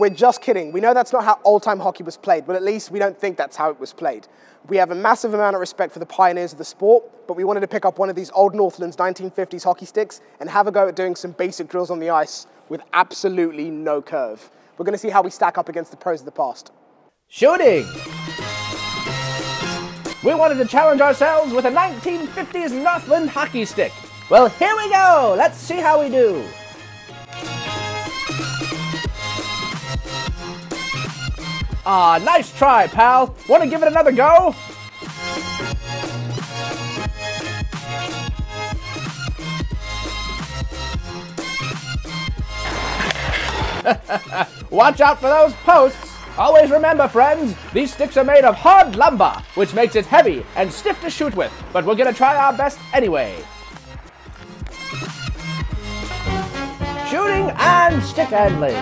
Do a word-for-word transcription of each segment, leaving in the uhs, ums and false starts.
We're just kidding. We know that's not how old-time hockey was played, but at least we don't think that's how it was played. We have a massive amount of respect for the pioneers of the sport, but we wanted to pick up one of these old Northlands nineteen fifties hockey sticks and have a go at doing some basic drills on the ice with absolutely no curve. We're going to see how we stack up against the pros of the past. Shooting! We wanted to challenge ourselves with a nineteen fifties Northland hockey stick. Well, here we go! Let's see how we do! Ah, nice try, pal. Want to give it another go? Watch out for those posts. Always remember, friends, these sticks are made of hard lumber, which makes it heavy and stiff to shoot with, but we're gonna try our best anyway. Shooting and stick handling.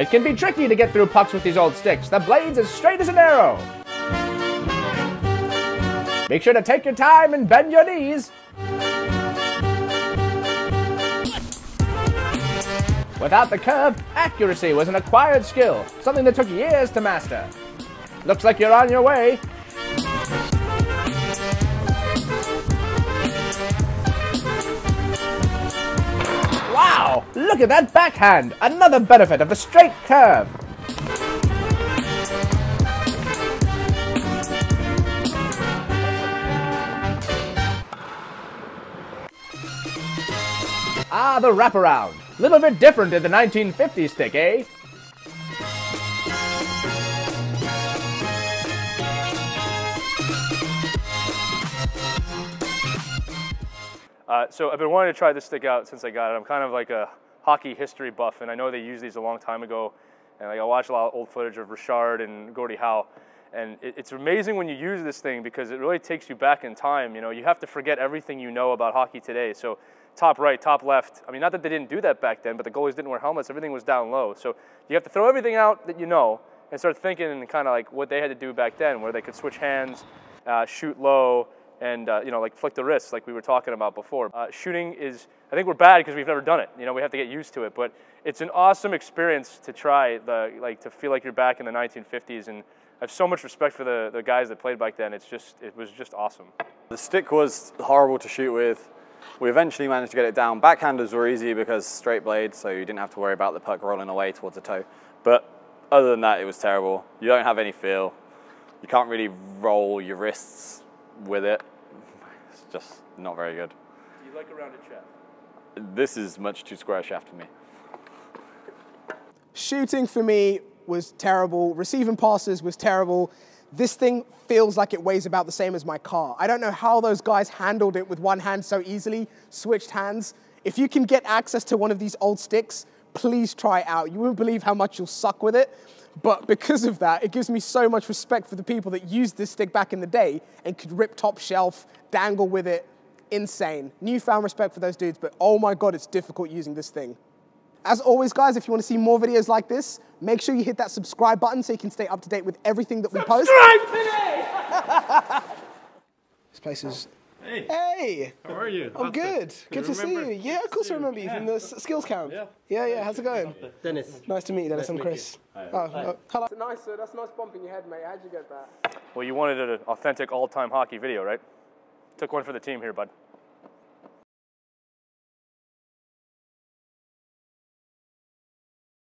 It can be tricky to get through pucks with these old sticks. The blade's as straight as an arrow. Make sure to take your time and bend your knees. Without the curve, accuracy was an acquired skill, something that took years to master. Looks like you're on your way. Wow! Look at that backhand! Another benefit of the straight curve! Ah, the wraparound. Little bit different in the nineteen fifties stick, eh? Uh, so I've been wanting to try this stick out since I got it. I'm kind of like a hockey history buff, and I know they used these a long time ago. And like, I watched a lot of old footage of Richard and Gordie Howe. And it, it's amazing when you use this thing because it really takes you back in time. You know, you have to forget everything you know about hockey today. So top right, top left. I mean, not that they didn't do that back then, but the goalies didn't wear helmets. Everything was down low. So you have to throw everything out that you know and start thinking and kind of like what they had to do back then, where they could switch hands, uh, shoot low, and uh, you know, like flick the wrist like we were talking about before. Uh, shooting is, I think we're bad because we've never done it. You know, we have to get used to it, but it's an awesome experience to try, the, like to feel like you're back in the nineteen fifties, and I have so much respect for the, the guys that played back then. It's just, it was just awesome. The stick was horrible to shoot with. We eventually managed to get it down. Backhanders were easy because straight blade, so you didn't have to worry about the puck rolling away towards the toe. But other than that, it was terrible. You don't have any feel. You can't really roll your wrists with it. It's just not very good. Do you like a rounded shaft? This is much too square a shaft for me. Shooting for me was terrible. Receiving passes was terrible. This thing feels like it weighs about the same as my car. I don't know how those guys handled it with one hand so easily, switched hands. If you can get access to one of these old sticks, please try it out. You wouldn't believe how much you'll suck with it. But because of that, it gives me so much respect for the people that used this stick back in the day and could rip top shelf, dangle with it. Insane. Newfound respect for those dudes, but oh my God, it's difficult using this thing. As always, guys, if you want to see more videos like this, make sure you hit that subscribe button so you can stay up to date with everything that we subscribe post. Subscribe today! This place is... Hey! Hey! How are you? I'm good. Good to see you. Yeah, of course I remember you from the skills camp. Yeah, yeah, yeah. How's it going? Dennis. Nice to meet you, Dennis. I'm Chris. Hi. Oh, hi. Oh, hello. That's nice, sir. That's a nice bump in your head, mate. How'd you get that? Well, you wanted an authentic all-time hockey video, right? Took one for the team here, bud.